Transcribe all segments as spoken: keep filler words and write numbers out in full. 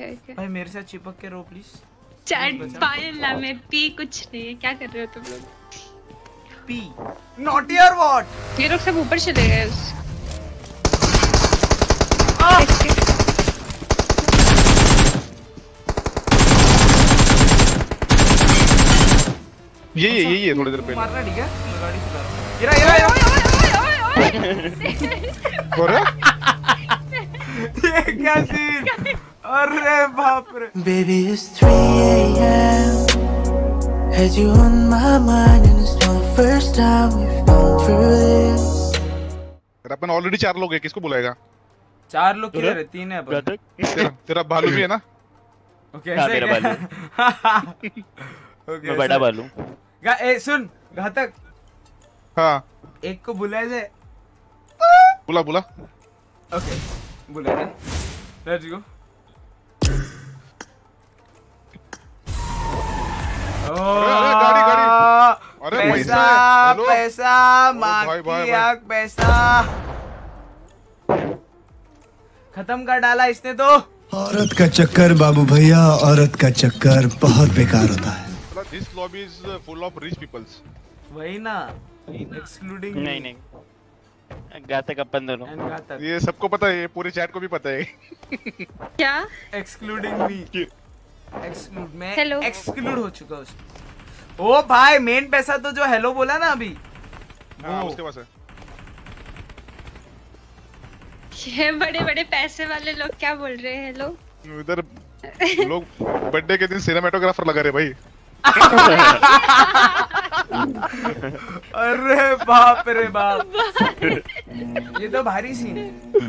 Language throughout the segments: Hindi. भाई मेरे साथ चिपक के रो प्लीज। चैट पायल ना मैं पी कुछ नहीं है। क्या कर रहे हो तुम लोग? P not here what. ये लोग सब ऊपर चले गए। ये ये ये ये थोड़ी देर पहले मारना ठीक है। गाड़ी चला रहा हूं। गिरा गिरा ओए ओए ओए ओए बोल रहा। ये क्या सीन? अरे बाप रे। Baby it's three A M Had you on my mind and it's not the first time we've gone through this। अपन ऑलरेडी चार लोग हैं, किसको बुलाएगा? चार लोग किधर है? तीन है अपन। तेरा तेरा भालू भी है ना? ओके ऐसे मेरा भालू। ओके मैं बड़ा भालू। गा ए सुन घातक। हां एक को बुलाए जाए। बुला बुला। ओके बुला दे। Let's go. ओ, अरे गाड़ी गाड़ी। अरे पैसा पैसा माफिया पैसा खत्म कर डाला इसने तो। औरत का चक्कर बाबू भैया, औरत का चक्कर बहुत बेकार होता है। This lobby is full of rich peoples. वही ना एक्सक्लूडिंग। नहीं नहीं गातक अपन दोनों। ये सबको पता है, ये पूरे चैट को भी पता है। क्या एक्सक्लूडिंग मी? एक्सक्लूड में एक्सक्लूड हो चुका उसको। ओ भाई मेन पैसा तो जो हेलो बोला ना अभी वो उसके पास है। ये बड़े-बड़े पैसे वाले लोग क्या बोल रहे हैं? हेलो इधर लोग बर्थडे के दिन सिनेमेटोग्राफर लगा रहे भाई। अरे बाप रे बाप। ये तो भारी सीन है।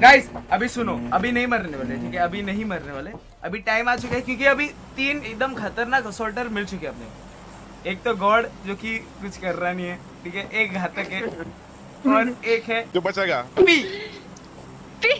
गाइस अभी सुनो, अभी नहीं मरने वाले ठीक है, अभी नहीं मरने वाले। अभी टाइम आ चुका है क्योंकि अभी तीन एकदम खतरनाक असॉल्टर मिल चुके हैं अपने। एक तो गॉड जो कि कुछ कर रहा नहीं है ठीक है, एक घातक है और एक है जो बचेगा P P.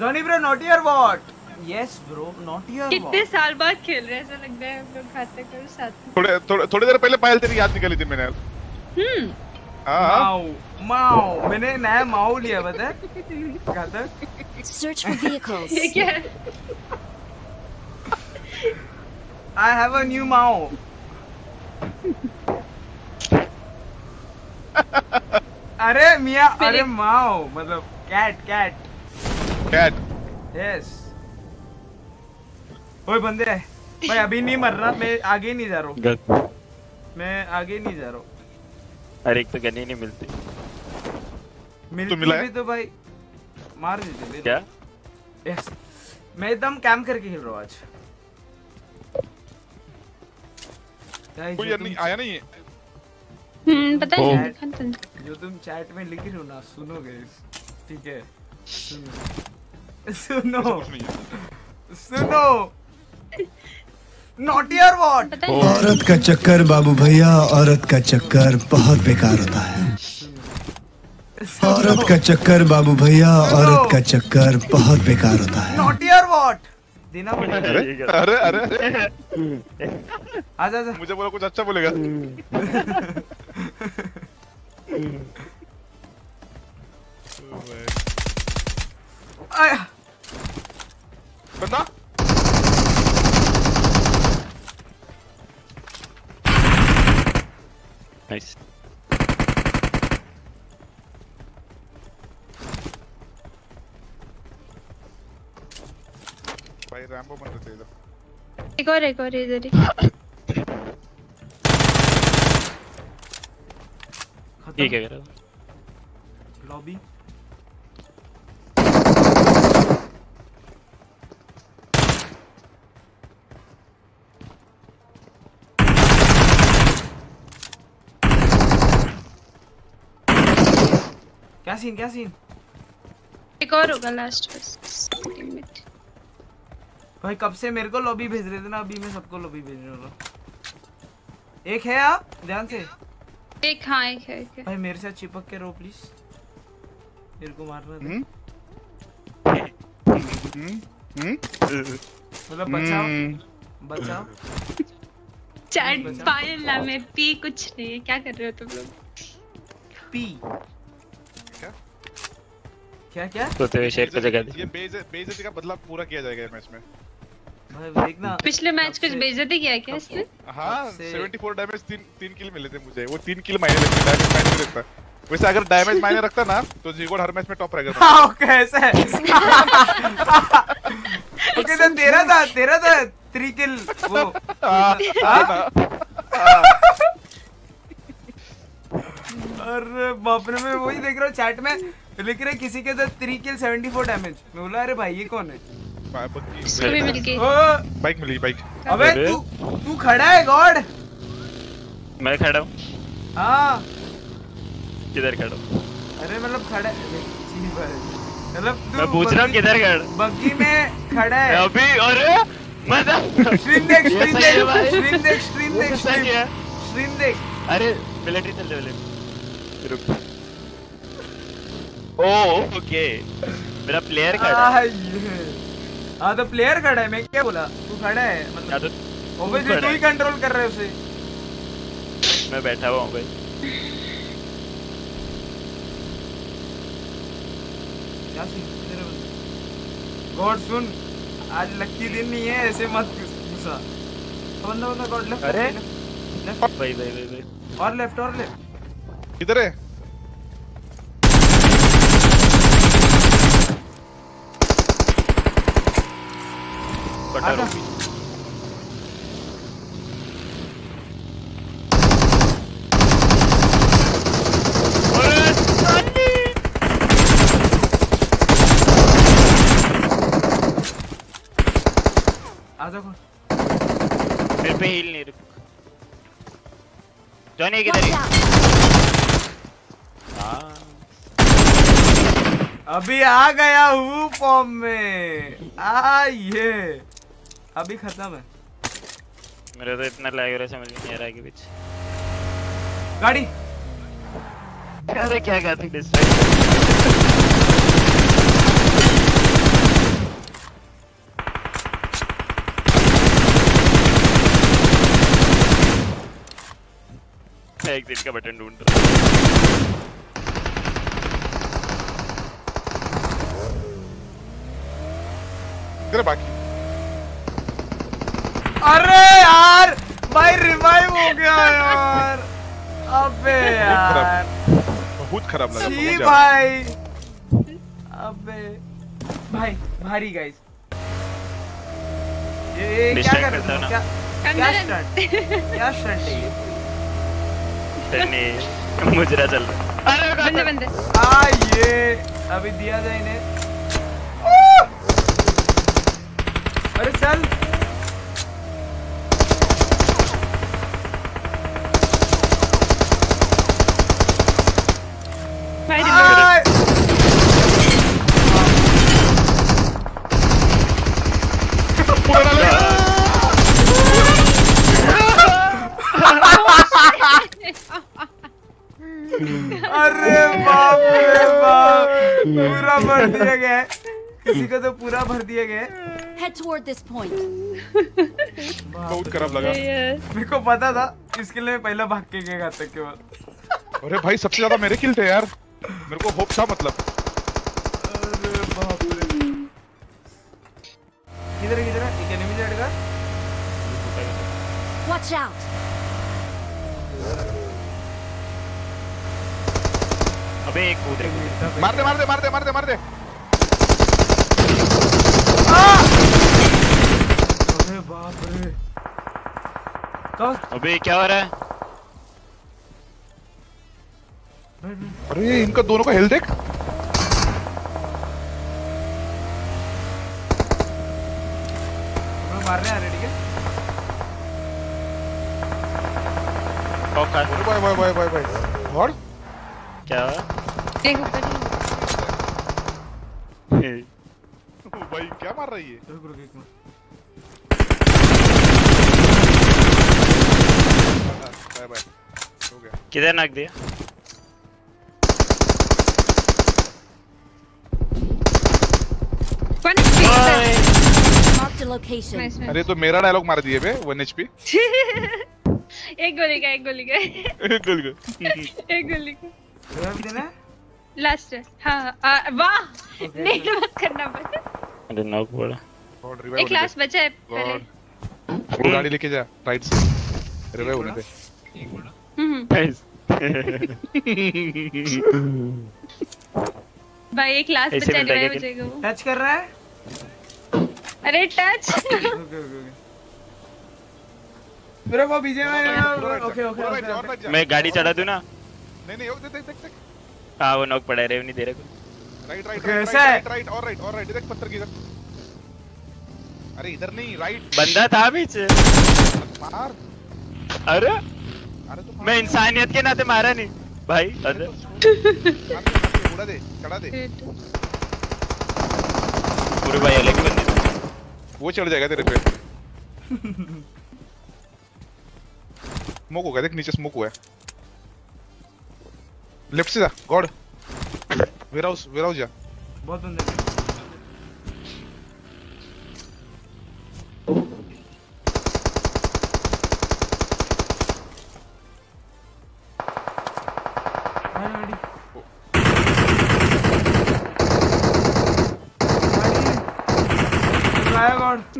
Johnny bro not here what. Yes bro not here what. कितने साल बाद खेल रहे हैं, ऐसा लगता है हम लोग घातक और साथ। थोड़े थोड़े थोड़ी देर पहले पायल तेरी याद निकाली थी मैंने। हम्म माओ माओ मैंने नया माओ लिया बता। क्या था? Search for vehicles। ये क्या है? I have a new माओ। अरे मिया अरे माओ मतलब कैट कैट कैट। यस ओए बंदे भाई अभी नहीं मर रहा। मैं आगे नहीं जा रहा हूँ, मैं आगे नहीं जा रहा हूँ। अरे एक तो गन ही नहीं मिलती, मिलती तो मिला भी है? तो भाई मार देते क्या? यस मैं एकदम कैंप करके खेल रहा हूँ आज। कोई नहीं आया नहीं है। हम्म पता है जो तुम चैट में लिख रहे हो ना सुनोगे ठीक है? सुनो सुनो सुनो नॉट हियर व्हाट। औरत का चक्कर बाबू भैया, औरत का चक्कर बहुत बेकार होता है। औरत का चक्कर बाबू भैया, औरत का चक्कर बहुत बेकार होता है। नॉट हियर व्हाट देना पड़ेगा। अरे अरे आजा आजा। मुझे बोला कुछ अच्छा बोलेगा। बंदा नाइस। भाई रैम्बो बन रहे थे इधर। एक और एक और इधर ही। ठीक है करो। लॉबी क्या सीन क्या सीन? एक और होगा लास्ट मिनट। भाई कब से मेरे को लॉबी भेज रहे थे ना, अभी मैं सबको लॉबी भेज रहा हूँ। एक है आप ध्यान से। एक हाँ एक है, एक है। भाई मेरे साथ चिपक के रहो प्लीज, मेरे को मारना था। मतलब बचाओ बचाओ। चैट पायल ना मैं पी कुछ नहीं है। क्या कर रहे हो तुम लोग? पी क्या? क्या क्या तो तेरे शेयर का जगह ये बेइज्जती का बदला पूरा किया जाएगा मैच में। पिछले मैच कुछ बेइज्जती किया क्या इसने? हाँ चौहत्तर डैमेज तीन तीन किल मिले थे मुझे। वो तीन किल मायने रखता है, डैमेज मायने रखता है। वैसे अगर डैमेज मायने रखता ना तो जीगोड हर मैच में टॉप रहेगा। ओके ऐसे ओके तो तेरा था तेरा था तीन किल वो अरे बाप रे मैं वही देख रहा हूँ चैट में लिख रहे किसी के साथ तीन किल चौहत्तर डैमेज। मैं बोला अरे भाई ये कौन है? बाइक मिली बाइक। अबे तू तू खड़ा है गॉड? मैं खड़ा हूँ। हाँ किधर खड़ा हूँ? अरे मतलब खड़ा मतलब मैं पूछ रहा हूँ किधर खड़ा? बग्गी में खड़ा है अभी। अरे मतलब स्ट्रीम देख स्ट्रीम देख स्ट्रीम देख स्ट्रीम देख स्ट्रीम देख। अरे मिलिट्री चल रही है रुक। ओह ओके मेरा प्लेयर खड़ा है। हाँ तो प्लेयर खड़ा है। मैं क्या बोला तू खड़ा है मतलब ओबवियसली तू ही कंट्रोल कर रहा है उसे। मैं बैठा हुआ हूँ भाई। क्या सीन गॉड सुन आज लकी दिन नहीं है ऐसे मत गुस्सा तो बंदा बंदा गॉड लेफ्ट अरे लेफ्ट भाई भाई भाई भाई और लेफ्ट और लेफ्ट किधर है? मेरे पे हील नहीं रुक जॉनी किधर है? अभी आ गया हूँ फॉर्म में आ ये अभी खत्म है। मेरे तो इतना लैग हो रहा है समझ नहीं आ रहा है कि बीच गाड़ी अरे क्या करते डिस्ट्रैक्ट एक दिन का बटन ढूंढ रहा हूं। बाकी अरे यार भाई रिवाइव हो गया यार। अबे यार बहुत खराब लगा जी भाई। अबे भाई भारी गाइस ये क्या कर रहे हो? क्या क्या स्टंट क्या स्टंट है ये? नहीं मुजरा चल रहा। अरे बंदे बंदे आ ये अभी दिया जाए इन्हें। अरे चल अरे बाप रे बाप पूरा भर दिया गया किसी को तो पूरा भर दिया गया। बहुत खराब लगा मेरे को पता था इसके लिए मैं पहला भाग के गया तक के बाद। अरे भाई सबसे ज्यादा मेरे किल थे यार मेरे को होप था मतलब। अरे बाप रे किधर किधर एक एनिमी लड़का वॉच आउट। अबे एक कूद रहे मार दे मार दे मार दे मार दे मार दे। अरे बाप रे कब अबे क्या हो रहा है? अरे इनका दोनों का हेल्थ देख। मार रहे हैं अरे ठीक है bye bye bye bye bye. और क्या देखो ओ भाई क्या मार रही है? रुक रुक एक मिनट बाय बाय हो गया। किधर नाक दिया? अरे तो मेरा डायलॉग मार दिए बे वन एच पी। एक गोली का एक गोली का एक गोली का एक गोली का लास्ट है। हाँ वाह नहीं मत करना बस। अरे नॉक पड़ा। एक लास्ट बचा है पहले। वो गाड़ी लेके जा राइट से। रिवाइव होने दे। एक बड़ा। नाइस। भाई एक लास्ट बचा है रिवाइव हो जाएगा वो। टच कर रहा है? अरे टच। मेरा वो बीजे में। Okay okay. मैं गाड़ी चढ़ा दूँ ना? नहीं नहीं ओके देख देख देख। हाँ वो नॉक पड़ा है रेव नहीं दे रहा कोई। Right right right right right और राइट और राइट डायरेक्ट पत्थर की तरफ। अरे इधर नहीं राइट। बंदा था पीछे। मार। अरे अरे तो मैं इंसानियत के नाते मारा नहीं भाई। अरे उड़ा दे चढ़ा दे पूरे भाई अलग ही बंदे। वो चढ़ जाएगा तेरे पे। स्मोक होगा देख नीचे स्मोक हुआ है। लेफ्ट से जा गॉड। वेराउस वेराउस जा। बहुत बंदे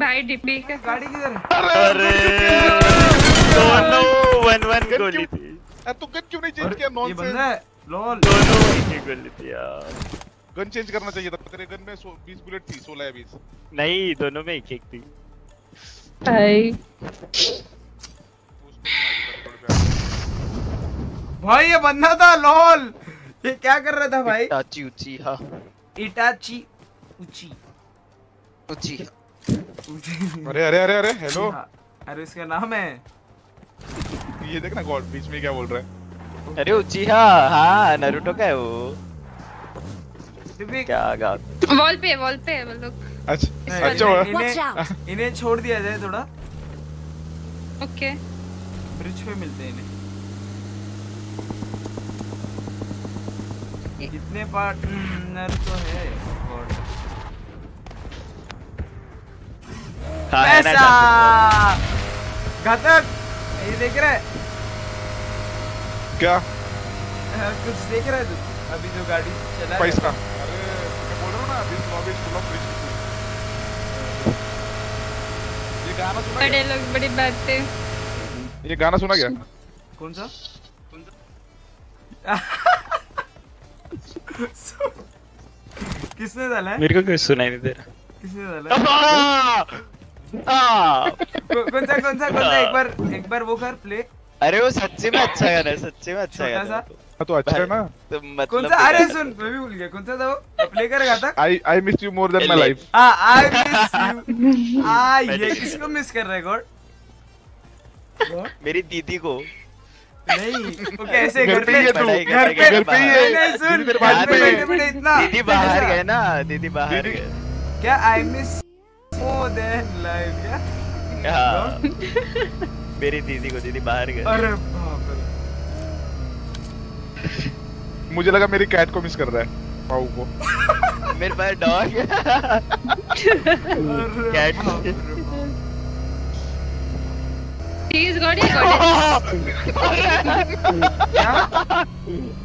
भाई डीपी का गाड़ी किधर है? अरे दोनों वन वन गोली थी। तू गन क्यों नहीं चेंज किया नॉनसेंस? लॉल गन चेंज करना चाहिए था। तेरे गन में बीस बुलेट थी सोलह या बीस। नहीं दोनों में एक एक थी। भाई भाई ये बंदा था लॉल। ये क्या कर रहा था भाई? इटाची उची हा। इटाची उची उची। अरे अरे अरे अरे हेलो। अरे इसका नाम है ये देखना गॉड बीच में क्या बोल रहा है। अरे उचीहा हाँ नारुतो का है वो। क्या गाँव वॉल पे वॉल पे वो लोग। अच्छा अच्छा इन्हें छोड़ दिया जाए थोड़ा। ओके ब्रिज पे मिलते हैं इन्हें। कितने पार्टनर तो है पैसा घातक। ये देख रहा है क्या? कुछ देख रहा है तू? अभी जो गाड़ी चला पैसा। अरे मैं बोल रहा हूँ ना अभी लॉबी फुल ऑफ रिच। ये गाना सुना बड़े लोग बड़ी बातें। ये गाना सुना क्या? कौन सा? कौन सा? किसने डाला है? मेरे को कुछ सुनाई नहीं दे रहा। किसने डाला? कौन सा कौन सा कौन सा? एक बार एक बार वो कर प्ले। अरे वो सच्ची में अच्छा गाना है। सच्ची में अच्छा गाना है तो अच्छा है ना तो मतलब कौन सा? अरे सुन मैं भी भूल गया कौन सा था वो। प्ले कर गाता I I miss you more than my life. हां आई मिस यू। आ ये किसको मिस कर रहा है गॉड? मेरी दीदी को। नहीं वो कैसे घर पे घर पे घर पे ही है। सुन मेरे इतना दीदी बाहर गए ना। दीदी बाहर गए क्या? I miss more than life क्या? मेरी दीदी को दीदी बाहर गए। अरे मुझे लगा मेरी कैट को मिस कर रहा है। पाऊ को मेरे पास डॉग है। कैट चीज गॉडी गॉडी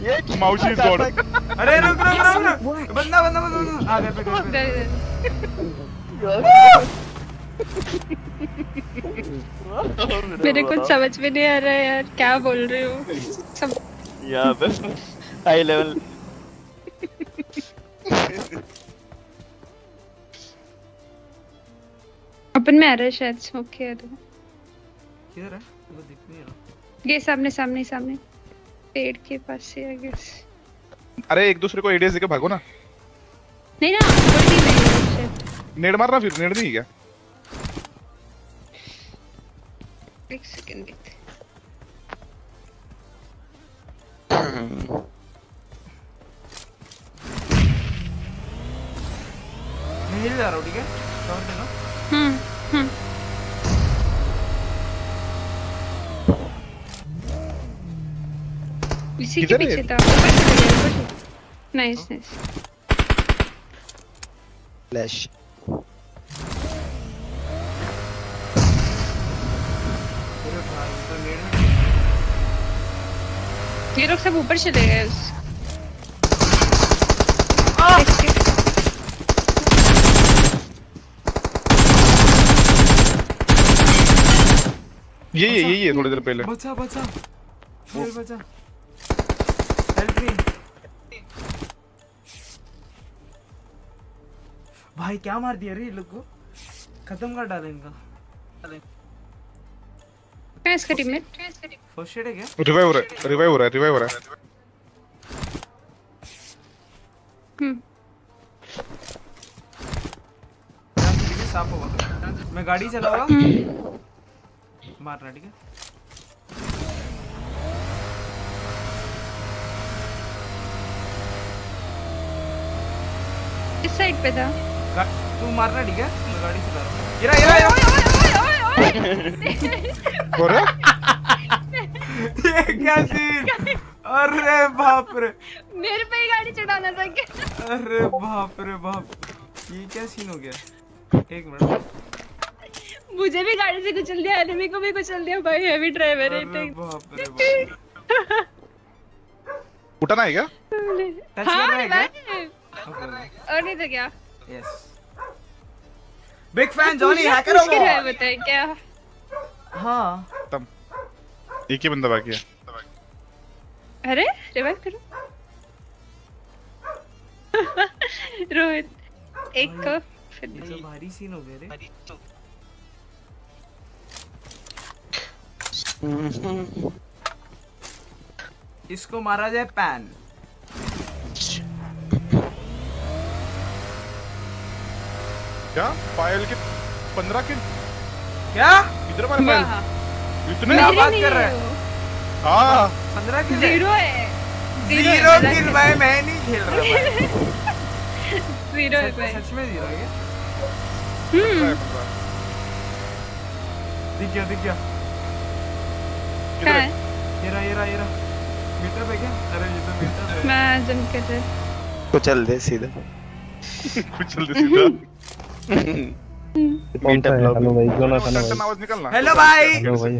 ये माउशी गॉड। अरे रुक रुक रुक बंदा बंदा बंदा आ गया। मेरे कुछ समझ में नहीं आ रहा है यार क्या बोल रहे हो सब यार बस हाई लेवल। अपन में आ रहा है शायद स्मोक है तो किधर है वो दिख नहीं रहा। ये सामने सामने सामने पेड़ के पास से आई गेस। अरे एक दूसरे को एडीएस देके भागो ना। नहीं ना गोली नहीं नेड मारना फिर नेड नहीं क्या? एक सेकंड देखते। मैं जा रहा हूँ ठीक है कौन देना। हम्म हम्म इसी के पीछे था। Nice nice flash. ये लोग सब ऊपर चले गए। ये ये ये ये थोड़ी देर पहले बचा बचा फिर बचा। हेल्प मी भाई, क्या मार दिया रे ये लोग को, खत्म कर डाले इनका। क्या इसका टीम में फर्स्ट एड है क्या? रिवाइव हो रहा है, रिवाइव हो रहा है, रिवाइव हो रहा है। हम्म सांप होगा। मैं गाड़ी चलाऊंगा, मारना ठीक है। इस साइड पे था, तू मारना ठीक है। मैं गाड़ी चला रहा हूँ। येरा येरा येरा बोल रहा ये क्या सीन? अरे बाप रे, मेरे पे ही गाड़ी चढ़ाना था क्या? अरे बाप रे बाप, ये क्या सीन हो गया? एक मिनट, मुझे भी गाड़ी से कुचल दिया, एनिमी को भी कुचल दिया भाई। हैवी ड्राइवर है। अरे बाप रे बाप। उठाना है क्या? टच करना है क्या? और नहीं तो क्या? Yes, big fan Johnny hacker हो गया है, बताए क्या? हां तब एक ही बंदा बाकी है। अरे रिवाइव करो रोहित एक को। फिर भारी सीन हो गया रे। इसको मारा जाए पैन। क्या पायल के पंद्रह किल? क्या इधर मारे पायल? इतने क्या बात कर रहे हैं? हाँ पंद्रह किल जीरो है, जीरो किल भाई। मैं नहीं खेल रहा भाई। जीरो है भाई, सच में जीरो है। हम्म दिख गया दिख गया। किधर? येरा येरा येरा मीटर पे क्या? अरे ये तो मीटर है। मैं जम के थे कुचल दे सीधा, कुचल दे सीधा। मीटर ब्लॉक हेलो भाई, जोनाथन आवाज निकलना। हेलो भाई, हेलो भाई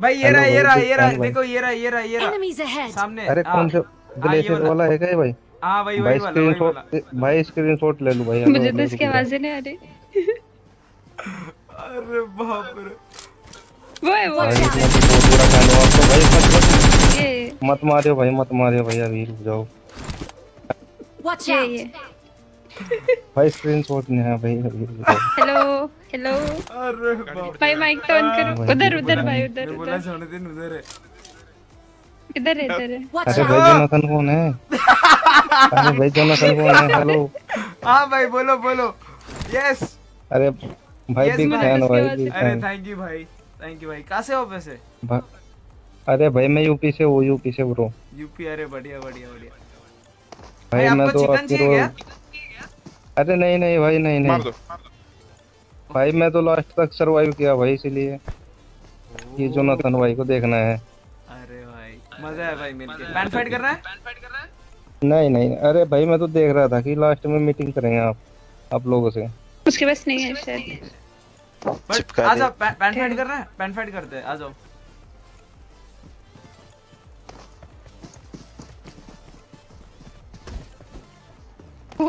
भाई। ये रहा ये रहा ये रहा देखो, ये रहा ये रहा ये रहा सामने। अरे कौन सा ग्लेशियर वाला है क्या भाई? हां भाई वही वाला वही वाला भाई। स्क्रीनशॉट ले लूं भाई, मुझे तो इसकी आवाज नहीं आ रही। अरे बाप रे वो है वो पूरा कालो। आप तो भाई मत मत मत मारियो भाई, मत मारियो भैया, अभी रुक जाओ। व्हाट्स ये भाई स्क्रीनशॉट नहीं है भाई। हेलो हेलो भाई, माइक तो ऑन करो। उधर उधर भाई, उधर उधर बोला जोनाथन। उधर है, इधर है, इधर है। अरे भाई जोनाथन कौन है? अरे भाई जोनाथन कौन है? हेलो हां भाई बोलो बोलो। यस अरे भाई बिग फैन भाई। अरे थैंक यू भाई, थैंक यू भाई। कहां से हो वैसे? अरे भाई मैं यूपी से हूं, यूपी से ब्रो। यूपी? अरे बढ़िया बढ़िया बढ़िया भाई। मैं तो आपको अरे नहीं नहीं भाई नहीं नहीं भाई, मैं तो लास्ट तक सरवाइव किया भाई, इसीलिए ये जोनाथन भाई को देखना है। अरे भाई मजा है भाई मिलके। पैन फाइट कर रहा है? नहीं नहीं अरे भाई मैं तो देख रहा था कि लास्ट में मीटिंग करेंगे आप आप लोगों से। उसके पास नहीं है शायद। आ जाओ, पैन फाइट कर रहा है, पैन फाइट करते हैं, आ जाओ।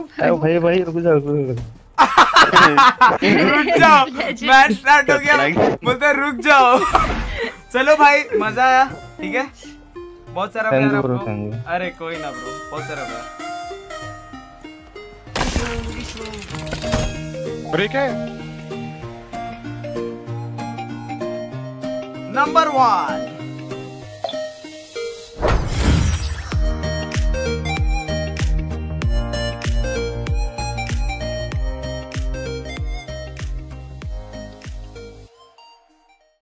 ओ भाई भाई रुक जाओ, रुक जाओ। मैच स्टार्ट हो गया, बोलते रुक जाओ। चलो भाई मजा आया, ठीक है। बहुत सारा प्यार आपको। अरे कोई ना ब्रो, बहुत सारा प्यार। ब्रेक है नंबर वन।